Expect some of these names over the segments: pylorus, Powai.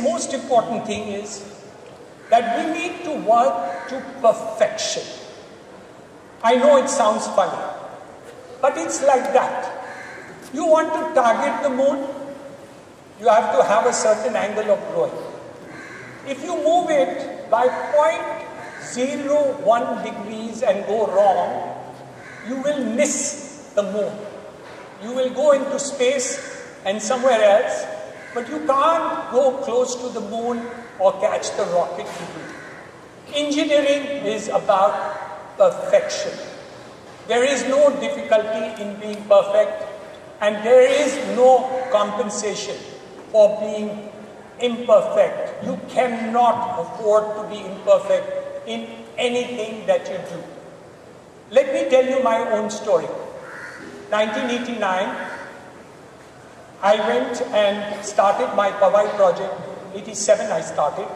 second most important thing is that we need to work to perfection. I know it sounds funny, but it's like that. You want to target the moon, you have to have a certain angle of growing. If you move it by 0.01 degrees and go wrong, you will miss the moon. You will go into space and somewhere else, but you can't go close to the moon or catch the rocket to do. Engineering is about perfection. There is no difficulty in being perfect, and there is no compensation for being imperfect. You cannot afford to be imperfect in anything that you do. Let me tell you my own story. 1989, I went and started my Powai project. 87 I started,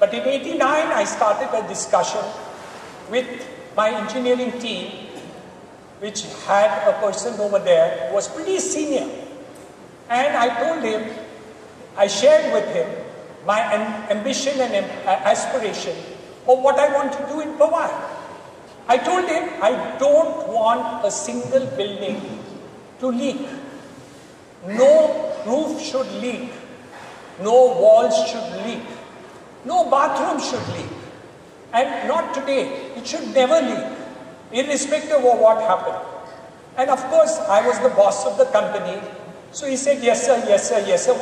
but in 89 I started a discussion with my engineering team, which had a person over there who was pretty senior, and I told him, I shared with him my ambition and aspiration of what I want to do in Powai. I told him, I don't want a single building to leak. No roof should leak. No walls should leak. No bathroom should leak. And not today. It should never leak, irrespective of what happened. And of course, I was the boss of the company. So he said, yes sir, yes sir, yes sir.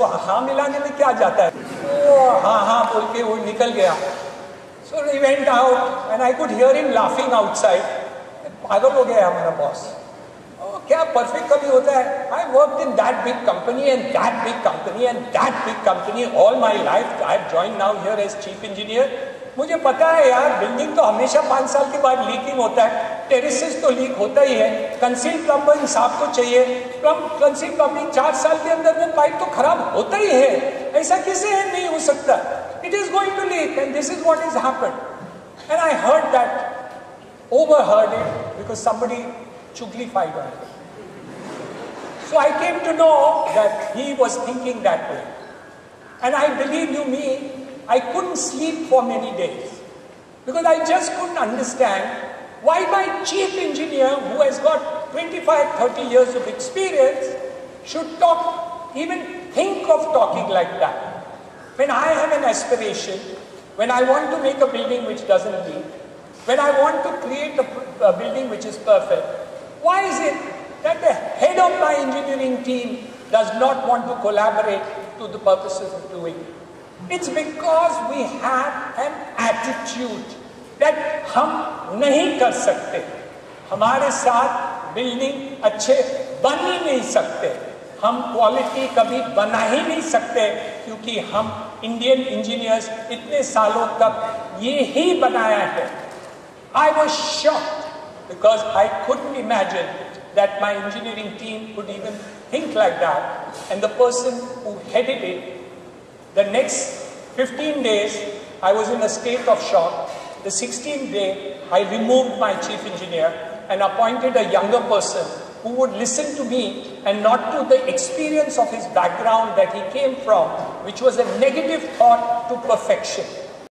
So he went out and I could hear him laughing outside. I worked in that big company and that big company and that big company all my life. I have joined now here as chief engineer. मुझे पता है यार, building तो हमेशा 5 साल के बाद leaking होता है, टेरेसेस तो लीक होता ही है, कंसील प्लम्बिंग साहब को चाहिए, कंसील प्लम्बिंग 4 साल के अंदर वो पाइप तो खराब होता ही है, ऐसा किसे है नहीं हो सकता, it is going to leak and this is what is happened. And I heard that, overheard it because somebody चुगलीफाइड on it. So I came to know that he was thinking that way and I believe you me, I couldn't sleep for many days because I just couldn't understand why my chief engineer, who has got 25-30 years of experience, should talk, even think of talking like that. When I have an aspiration, when I want to make a building which doesn't leak, when I want to create a building which is perfect, why is it that the head of my engineering team does not want to collaborate to the purposes of doing it? It's because we have an attitude that हम नहीं कर सकते, हमारे साथ building अच्छे बन ही नहीं सकते, हम क्वालिटी कभी बना ही नहीं सकते, क्योंकि हम इंडियन इंजीनियर्स इतने सालों तक ये ही बनाया है. I was shocked because I couldn't imagine that my engineering team could even think like that, and the person who headed it. The next 15 days, I was in a state of shock. The 16th day, I removed my chief engineer and appointed a younger person who would listen to me and not to the experience of his background that he came from, which was a negative thought to perfection.